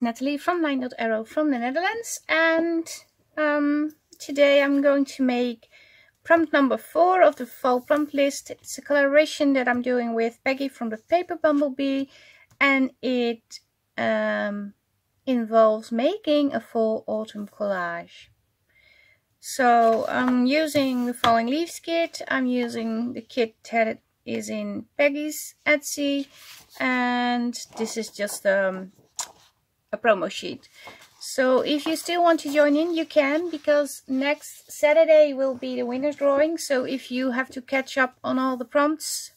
Nathalie from LineDotArrow from the Netherlands, and today I'm going to make prompt number 4 of the fall prompt list. It's a collaboration that I'm doing with Peggy from the Paper Bumblebee, and it involves making a fall autumn collage. So I'm using the Falling Leaves kit. I'm using the kit that is in Peggy's Etsy, and this is just a promo sheet. So if you still want to join in, you can, because next Saturday will be the winner's drawing. So if you have to catch up on all the prompts,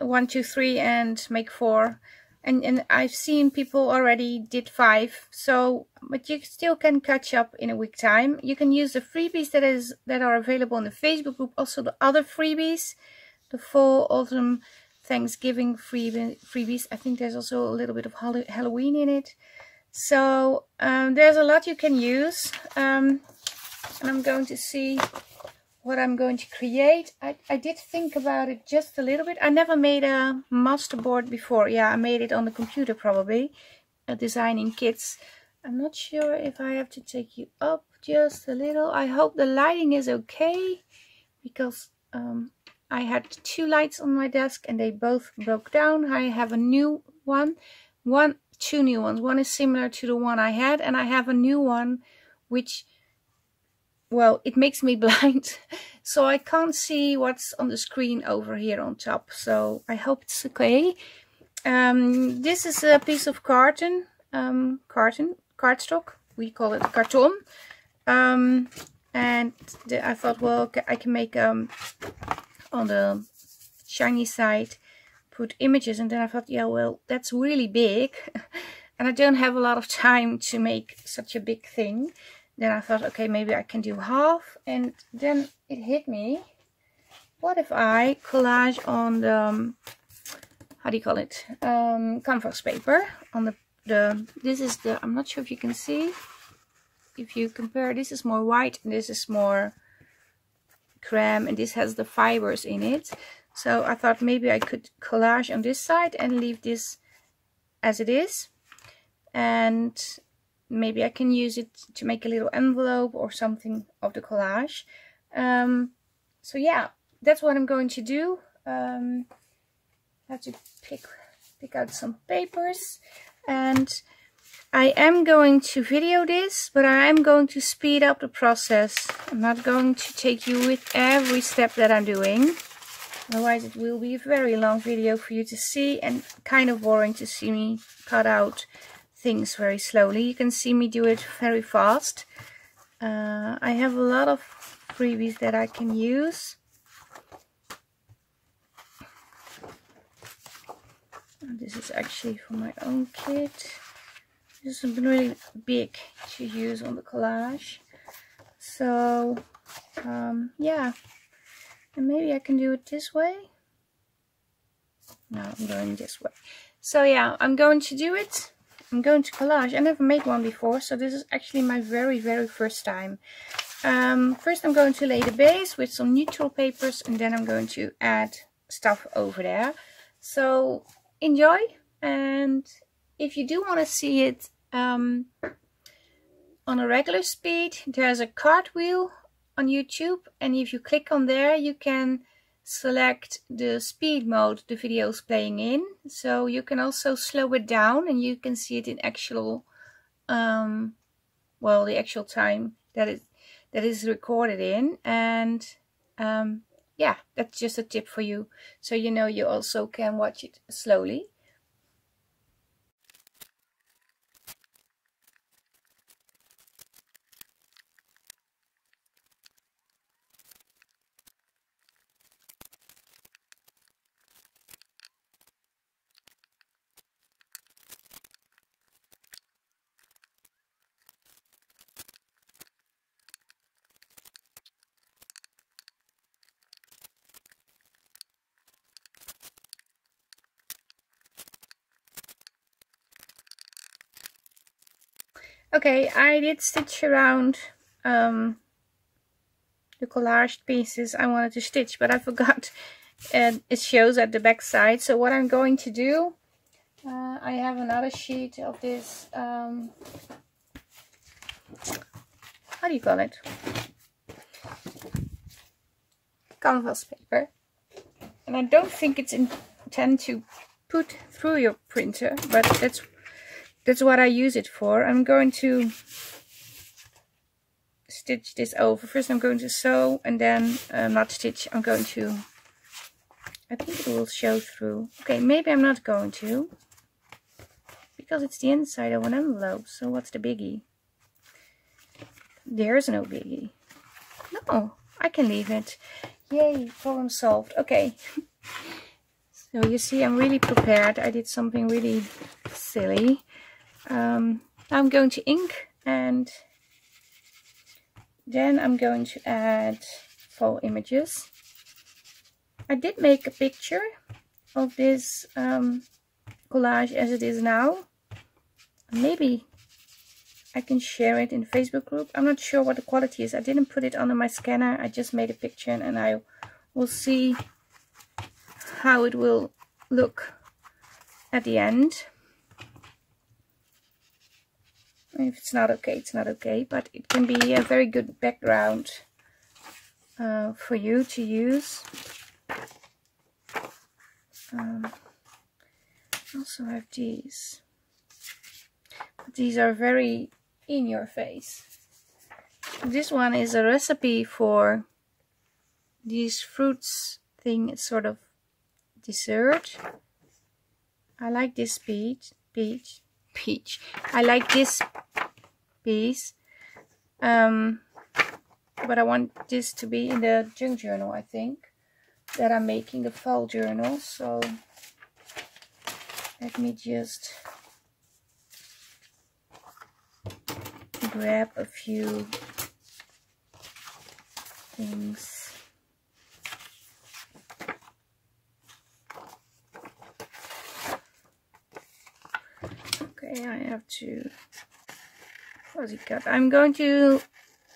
1, 2, 3 and make 4, and I've seen people already did 5, so but you still can catch up in a week time. You can use the freebies that are available in the Facebook group, also the other freebies, the fall, autumn, Thanksgiving freebies. I think there's also a little bit of Halloween in it. So there's a lot you can use. And I'm going to see what I'm going to create. I did think about it just a little bit. I never made a masterboard before. Yeah, I made it on the computer probably, designing kits. I'm not sure if I have to take you up just a little. I hope the lighting is okay, because I had 2 lights on my desk and they both broke down. I have a new one. 2 new ones. One is similar to the one I had, and I have a new one which, well, it makes me blind. So I can't see what's on the screen over here on top. So I hope it's okay. This is a piece of carton, cardstock. We call it carton. And I thought, well, okay, I can make on the shiny side put images, and then I thought, yeah, well, that's really big and I don't have a lot of time to make such a big thing. Then I thought, okay, maybe I can do half. And then it hit me, what if I collage on the how do you call it, canvas paper, on the this is the, I'm not sure if you can see, if you compare, this is more white and this is more creme, and this has the fibers in it. So I thought maybe I could collage on this side and leave this as it is, and maybe I can use it to make a little envelope or something of the collage. So yeah, that's what I'm going to do. I have to pick out some papers, and I am going to video this, but I am going to speed up the process. I'm not going to take you with every step that I'm doing. Otherwise it will be a very long video for you to see, and kind of boring to see me cut out things very slowly. You can see me do it very fast. I have a lot of freebies that I can use. And this is actually for my own kit. This has been really big to use on the collage. So yeah, and maybe I can do it this way. No, I'm going this way. So yeah, I'm going to do it. I'm going to collage. I never made one before, so this is actually my very first time. First I'm going to lay the base with some neutral papers, and then I'm going to add stuff over there. So enjoy, and if you do want to see it on a regular speed, there's a cartwheel on YouTube, and if you click on there, you can select the speed mode the video is playing in. So you can also slow it down, and you can see it in actual, well, the actual time that is recorded in. And yeah, that's just a tip for you, so you know you also can watch it slowly. Okay, I did stitch around the collaged pieces I wanted to stitch, but I forgot, and it shows at the back side. So what I'm going to do, I have another sheet of this, how do you call it, canvas paper, and I don't think it's intended to put through your printer, but that's what I use it for. I'm going to stitch this over. First I'm going to sew and then not stitch. I'm going to, I think it will show through. Okay, maybe I'm not going to, because it's the inside of an envelope, so what's the biggie? There's no biggie. No, I can leave it. Yay, problem solved. Okay. So you see, I'm really prepared. I did something really silly. I'm going to ink, and then I'm going to add full images. I did make a picture of this collage as it is now. Maybe I can share it in the Facebook group. I'm not sure what the quality is. I didn't put it under my scanner. I just made a picture, and I will see how it will look at the end. If it's not okay, it's not okay, but it can be a very good background for you to use. I also have these, but these are very in your face. This one is a recipe for these fruits thing. It's sort of dessert. I like this peach. I like this piece, but I want this to be in the junk journal, I think, that I'm making the fall journal. So let me just grab a few things. Okay, I have to, what's it got? I'm going to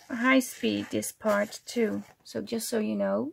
high speed this part too, so just so you know.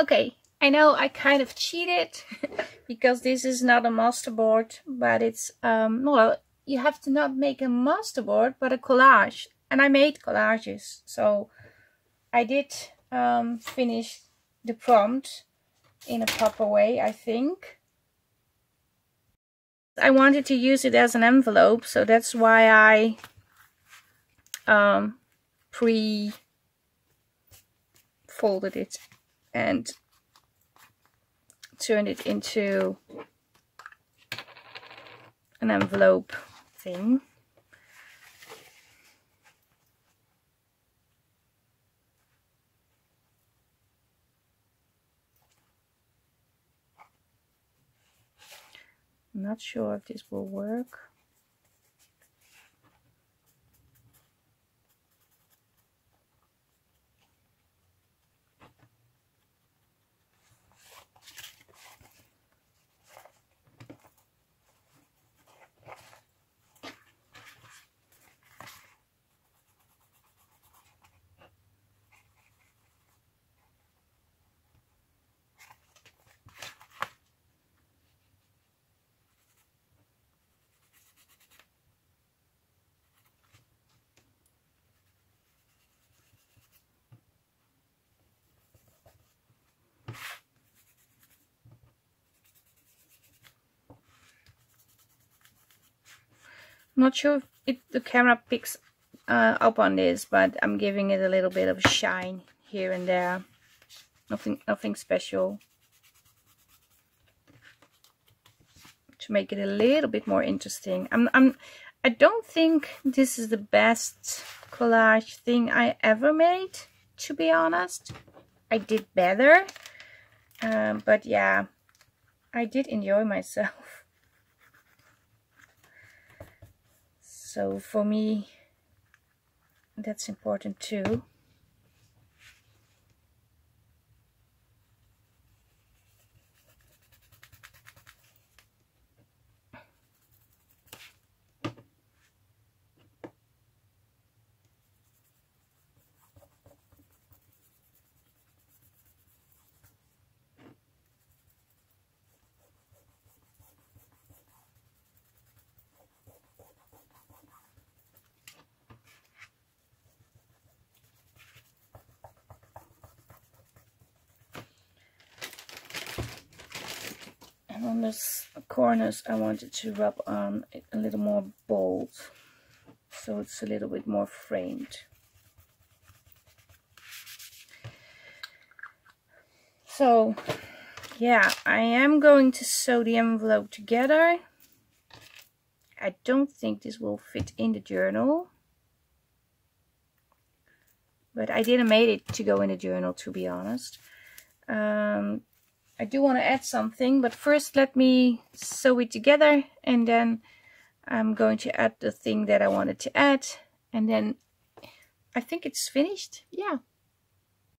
Okay, I know I kind of cheated because this is not a masterboard, but it's well, you have to not make a masterboard but a collage, and I made collages, so I did finish the prompt in a proper way, I think. I wanted to use it as an envelope, so that's why I pre-folded it and turn it into an envelope thing. I'm not sure if this will work. Not sure if the camera picks up on this, but I'm giving it a little bit of shine here and there. Nothing special, to make it a little bit more interesting. I don't think this is the best collage thing I ever made, to be honest. I did better, but yeah, I did enjoy myself. So for me, that's important too. On this corners, I wanted to rub on it a little more bold, so it's a little bit more framed. So yeah, I am going to sew the envelope together. I don't think this will fit in the journal, but I didn't make it to go in the journal, to be honest. I do want to add something, but first let me sew it together, and then I'm going to add the thing that I wanted to add, and then I think it's finished. Yeah.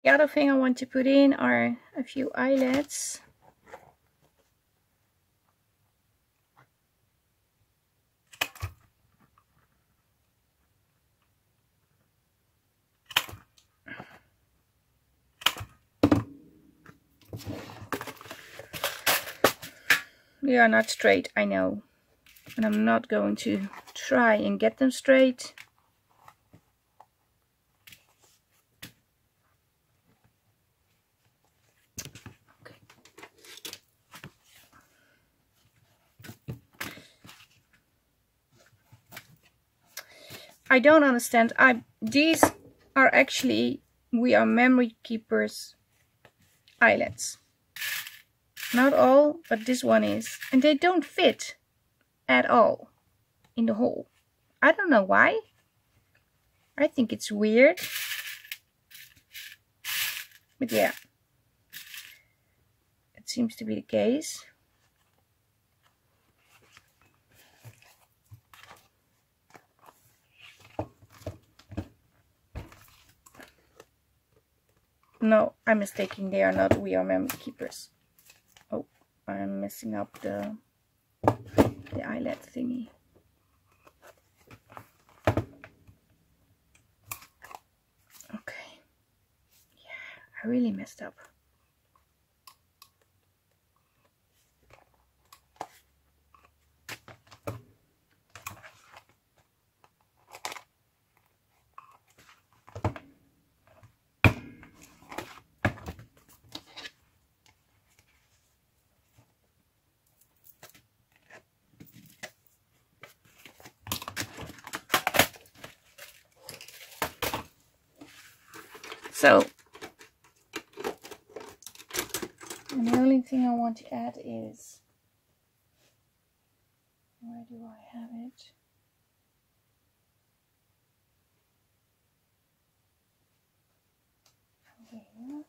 The other thing I want to put in are a few eyelets. They are not straight, I know, and I'm not going to try and get them straight. Okay. I don't understand. These are actually We Are Memory Keepers eyelets. Not all, but this one is. And they don't fit at all in the hole. I don't know why. I think it's weird. But yeah, it seems to be the case. No, I'm mistaken. They are not We Are Memory Keepers. I'm messing up the eyelet thingy. Okay. Yeah, I really messed up. So, and the only thing I want to add is, where do I have it? Over here.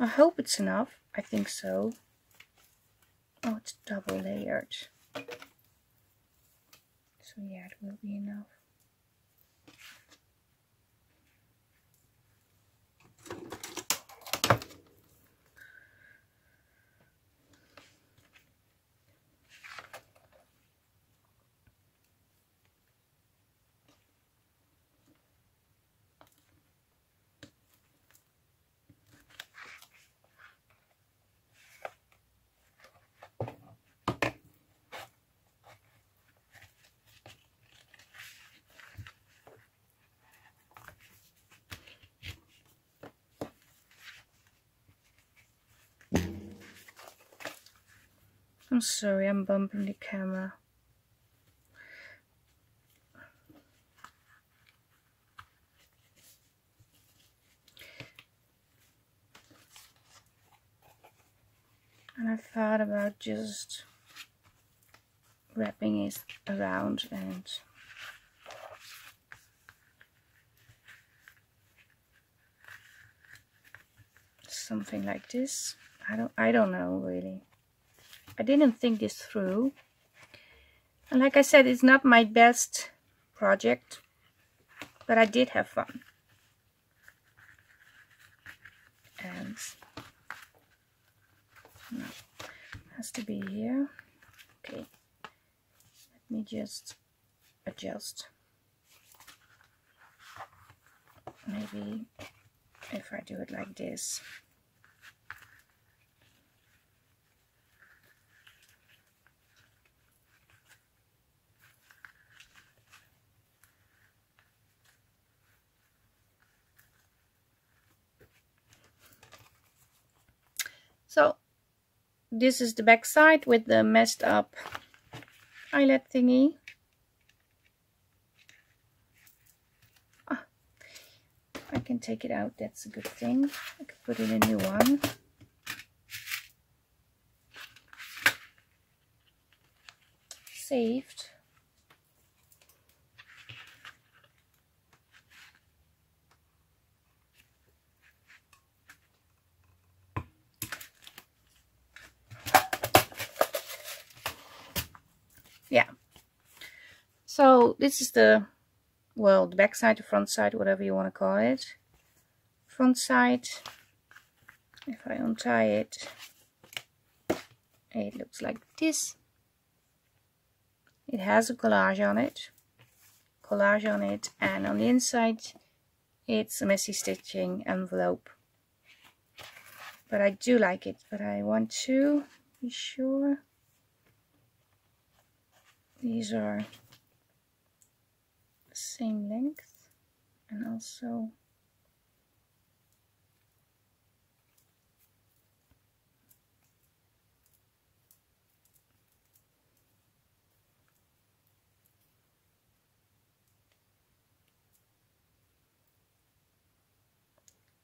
I hope it's enough. I think so. Oh, it's double layered. So yeah, it will be enough. I'm sorry, I'm bumping the camera. And I thought about just wrapping it around and something like this. I don't know really. I didn't think this through, and like I said, it's not my best project, but I did have fun, and no, it has to be here. Okay, let me just adjust. Maybe if I do it like this. So this is the back side with the messed up eyelid thingy. Ah, I can take it out, that's a good thing. I can put in a new one. Saved. So this is the, well, the back side, the front side, whatever you want to call it. Front side, if I untie it, it looks like this. It has a collage on it, and on the inside, it's a messy stitching envelope. But I do like it, but I want to be sure. These are same length, and also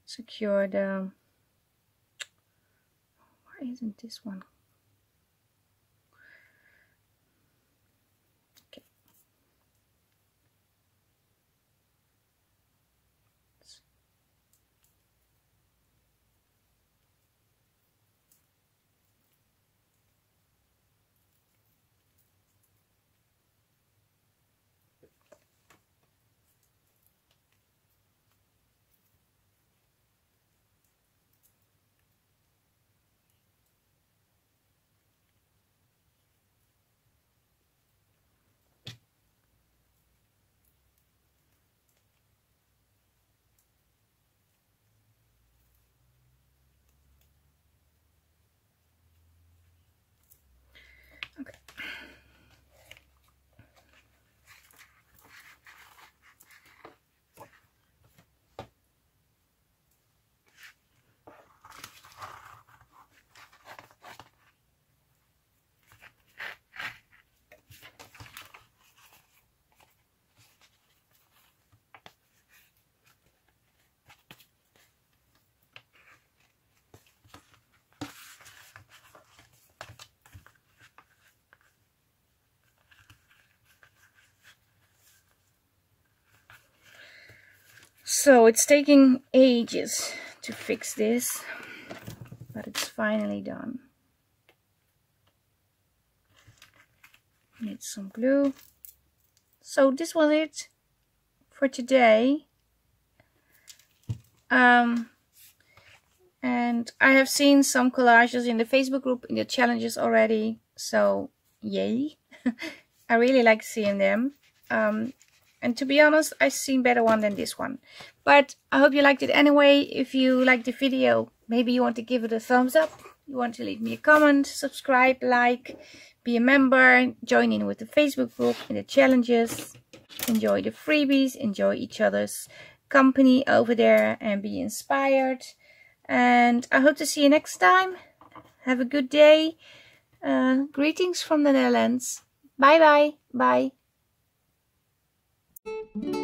secure the, why isn't this one? So it's taking ages to fix this. but it's finally done. Need some glue. So this was it for today. And I have seen some collages in the Facebook group, in the challenges already, so yay. I really like seeing them. And to be honest, I've seen better one than this one. But I hope you liked it anyway. If you liked the video, maybe you want to give it a thumbs up. You want to leave me a comment, subscribe, like, be a member, join in with the Facebook group and the challenges. Enjoy the freebies, enjoy each other's company over there and be inspired. And I hope to see you next time. Have a good day. Greetings from the Netherlands. Bye bye. Bye.